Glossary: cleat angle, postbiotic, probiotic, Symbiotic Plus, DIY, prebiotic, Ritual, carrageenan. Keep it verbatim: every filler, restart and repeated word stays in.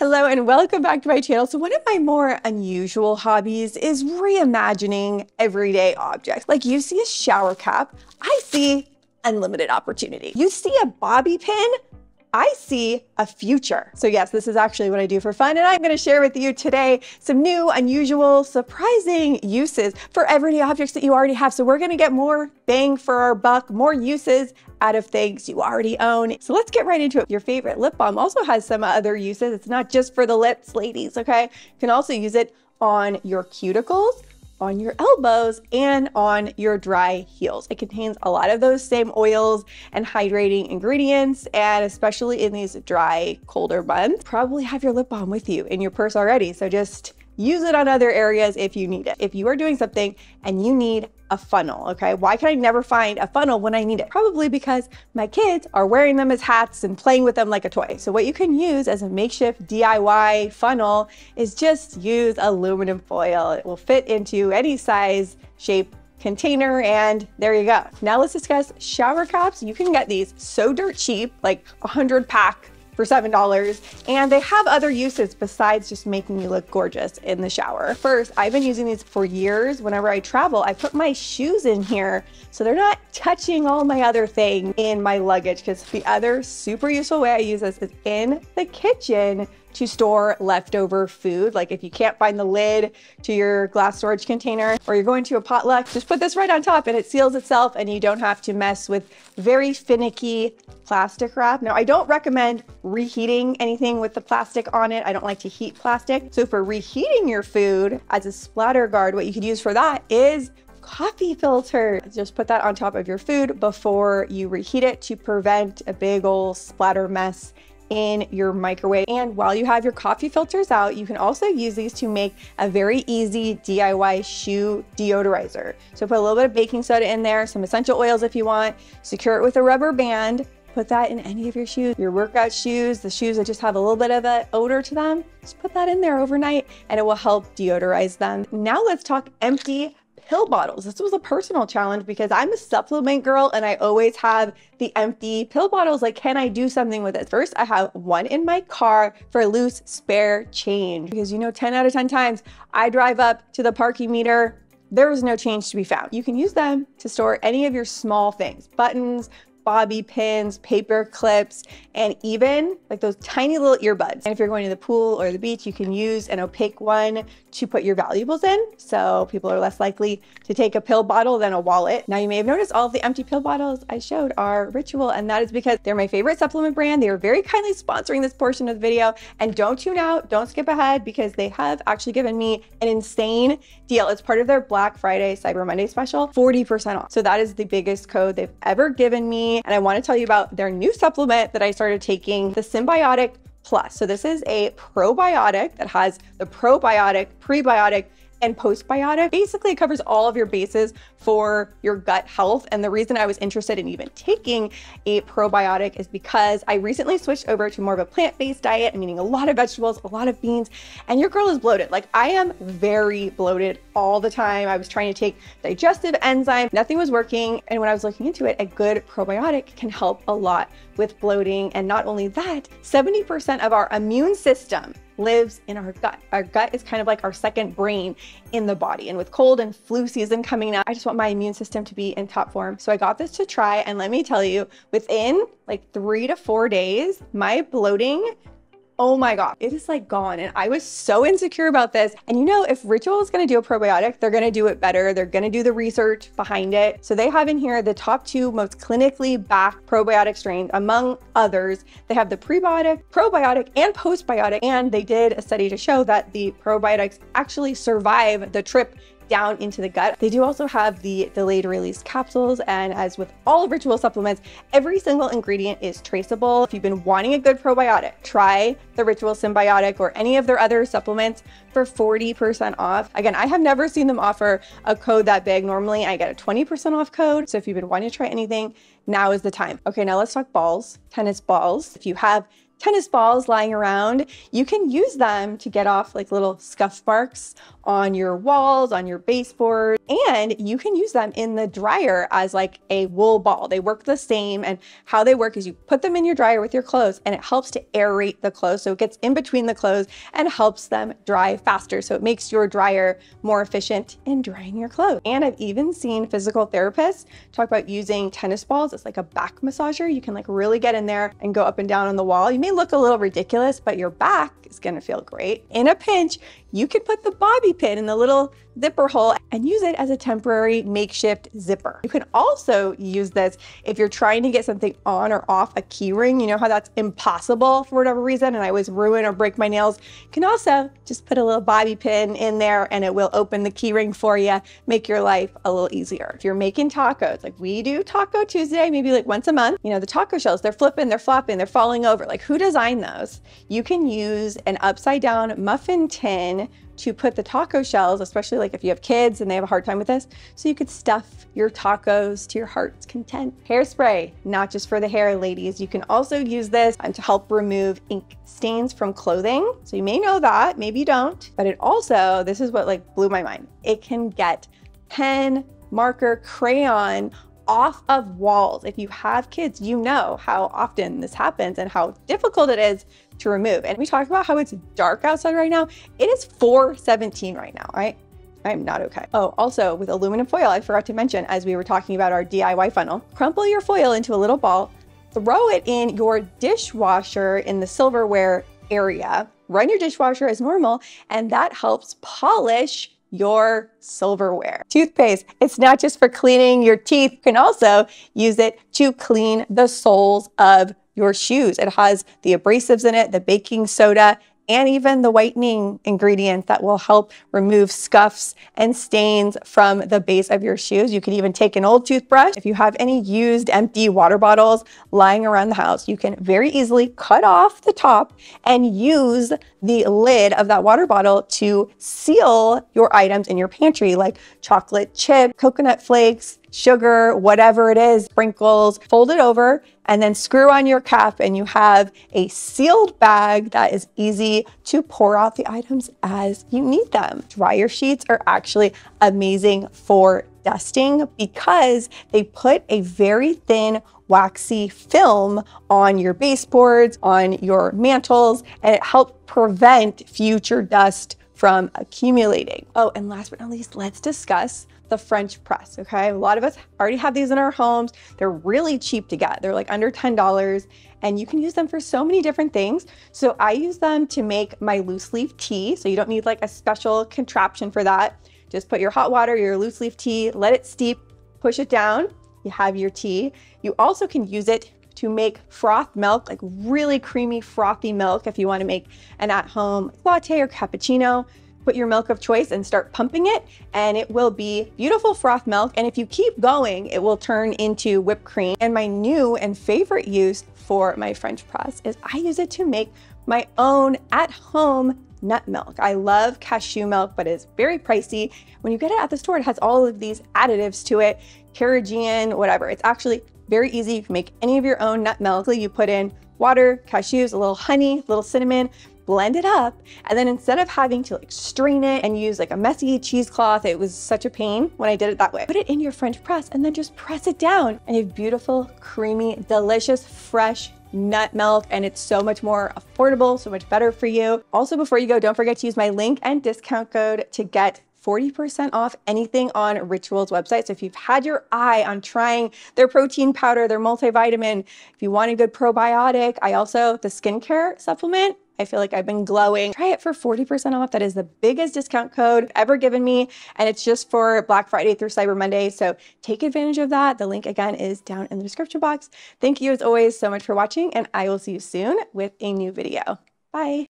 Hello and welcome back to my channel. So one of my more unusual hobbies is reimagining everyday objects. Like you see a shower cap, I see unlimited opportunity. You see a bobby pin, I see a future. So yes, this is actually what I do for fun, and I'm going to share with you today some new, unusual, surprising uses for everyday objects that you already have. So we're going to get more bang for our buck, more uses out of things you already own. So let's get right into it. Your favorite lip balm also has some other uses. It's not just for the lips, ladies, okay? You can also use it on your cuticles, on your elbows, and on your dry heels. It contains a lot of those same oils and hydrating ingredients, and especially in these dry, colder months, probably have your lip balm with you in your purse already, so just use it on other areas if you need it. If you are doing something and you need a funnel, okay? Why can I never find a funnel when I need it? Probably because my kids are wearing them as hats and playing with them like a toy. So what you can use as a makeshift D I Y funnel is just use aluminum foil. It will fit into any size, shape, container, and there you go. Now let's discuss shower caps. You can get these so dirt cheap, like a hundred pack for seven dollars, and they have other uses besides just making you look gorgeous in the shower. First, I've been using these for years. Whenever I travel, I put my shoes in here so they're not touching all my other thing in my luggage, because the other super useful way I use this is in the kitchen to store leftover food. Like if you can't find the lid to your glass storage container, or you're going to a potluck, just put this right on top and it seals itself and you don't have to mess with very finicky plastic wrap. Now, I don't recommend reheating anything with the plastic on it. I don't like to heat plastic. So for reheating your food as a splatter guard, what you could use for that is coffee filter. Just put that on top of your food before you reheat it to prevent a big old splatter mess in your microwave. And while you have your coffee filters out, you can also use these to make a very easy D I Y shoe deodorizer. So put a little bit of baking soda in there, some essential oils if you want, secure it with a rubber band, put that in any of your shoes, your workout shoes, the shoes that just have a little bit of an odor to them, just put that in there overnight and it will help deodorize them. Now let's talk empty pill bottles. This was a personal challenge because I'm a supplement girl and I always have the empty pill bottles. Like, can I do something with it? First, I have one in my car for loose spare change, because you know, ten out of ten times I drive up to the parking meter, there is no change to be found. You can use them to store any of your small things, buttons, bobby pins, paper clips, and even like those tiny little earbuds. And if you're going to the pool or the beach, you can use an opaque one to put your valuables in, so people are less likely to take a pill bottle than a wallet. Now you may have noticed all of the empty pill bottles I showed are Ritual, and that is because they're my favorite supplement brand. They are very kindly sponsoring this portion of the video, and don't tune out, don't skip ahead, because they have actually given me an insane deal. It's part of their Black Friday, Cyber Monday special, forty percent off. So that is the biggest code they've ever given me. And I want to tell you about their new supplement that I started taking, the Symbiotic Plus. So this is a probiotic that has the probiotic, prebiotic, and postbiotic. Basically, it covers all of your bases for your gut health. And the reason I was interested in even taking a probiotic is because I recently switched over to more of a plant-based diet. I'm eating a lot of vegetables, a lot of beans, and your girl is bloated. Like, I am very bloated all the time. I was trying to take digestive enzyme, nothing was working. And when I was looking into it, a good probiotic can help a lot with bloating. And not only that, seventy percent of our immune system lives in our gut. Our gut is kind of like our second brain in the body. And with cold and flu season coming up, I just want my immune system to be in top form. So I got this to try, and let me tell you, within like three to four days, my bloating, oh my God, it is like gone. And I was so insecure about this. And you know, if Ritual is gonna do a probiotic, they're gonna do it better. They're gonna do the research behind it. So they have in here the top two most clinically backed probiotic strains, among others. They have the prebiotic, probiotic, and postbiotic. And they did a study to show that the probiotics actually survive the trip down into the gut. They do also have the delayed release capsules, and as with all Ritual supplements, every single ingredient is traceable. If you've been wanting a good probiotic, try the Ritual Symbiotic or any of their other supplements for forty percent off. Again, I have never seen them offer a code that big. Normally I get a twenty percent off code. So if you've been wanting to try anything, now is the time. Okay, now let's talk balls, tennis balls. If you have tennis balls lying around, you can use them to get off like little scuff marks on your walls, on your baseboard, and you can use them in the dryer as like a wool ball. They work the same, and how they work is you put them in your dryer with your clothes and it helps to aerate the clothes. So it gets in between the clothes and helps them dry faster. So it makes your dryer more efficient in drying your clothes. And I've even seen physical therapists talk about using tennis balls as like a back massager. You can like really get in there and go up and down on the wall. You may look a little ridiculous, but your back is gonna feel great. In a pinch, you can put the bobby pin in the little zipper hole and use it as a temporary makeshift zipper. You can also use this if you're trying to get something on or off a key ring. You know how that's impossible for whatever reason, and I always ruin or break my nails. You can also just put a little bobby pin in there and it will open the key ring for you, make your life a little easier. If you're making tacos, like we do Taco Tuesday, maybe like once a month, you know, the taco shells, they're flipping, they're flopping, they're falling over. Like, who designed those? You can use an upside down muffin tin to put the taco shells, especially like if you have kids and they have a hard time with this, so you could stuff your tacos to your heart's content. Hairspray, not just for the hair, ladies. You can also use this to help remove ink stains from clothing. So you may know that, maybe you don't, but it also, this is what like blew my mind. It can get pen, marker, crayon off of walls. If you have kids, you know how often this happens and how difficult it is to remove. And we talked about how it's dark outside right now. It is four seventeen right now, right? I'm not okay. Oh, also with aluminum foil, I forgot to mention as we were talking about our D I Y funnel, crumple your foil into a little ball, throw it in your dishwasher in the silverware area, run your dishwasher as normal, and that helps polish your silverware. Toothpaste, it's not just for cleaning your teeth. You can also use it to clean the soles of your shoes. It has the abrasives in it, the baking soda, and even the whitening ingredient that will help remove scuffs and stains from the base of your shoes. You can even take an old toothbrush. If you have any used empty water bottles lying around the house, you can very easily cut off the top and use the lid of that water bottle to seal your items in your pantry, like chocolate chip, coconut flakes, sugar, whatever it is, sprinkles. Fold it over and then screw on your cap and you have a sealed bag that is easy to pour out the items as you need them. Dryer sheets are actually amazing for dusting because they put a very thin waxy film on your baseboards, on your mantles, and it helps prevent future dust from accumulating. Oh, and last but not least, let's discuss the French press, okay? A lot of us already have these in our homes. They're really cheap to get. They're like under ten dollars and you can use them for so many different things. So I use them to make my loose leaf tea. So you don't need like a special contraption for that. Just put your hot water, your loose leaf tea, let it steep, push it down, you have your tea. You also can use it to make froth milk, like really creamy, frothy milk if you wanna make an at-home latte or cappuccino. Put your milk of choice and start pumping it and it will be beautiful froth milk. And if you keep going, it will turn into whipped cream. And my new and favorite use for my French press is I use it to make my own at-home nut milk. I love cashew milk, but it's very pricey. When you get it at the store, it has all of these additives to it, carrageenan, whatever. It's actually very easy. You can make any of your own nut milk. You put in water, cashews, a little honey, a little cinnamon, blend it up, and then instead of having to like strain it and use like a messy cheesecloth, it was such a pain when I did it that way. Put it in your French press and then just press it down and a beautiful, creamy, delicious, fresh nut milk, and it's so much more affordable, so much better for you. Also, before you go, don't forget to use my link and discount code to get forty percent off anything on Ritual's website. So if you've had your eye on trying their protein powder, their multivitamin, if you want a good probiotic, I also, the skincare supplement, I feel like I've been glowing. Try it for forty percent off. That is the biggest discount code ever given me. And it's just for Black Friday through Cyber Monday. So take advantage of that. The link again is down in the description box. Thank you as always so much for watching, and I will see you soon with a new video. Bye.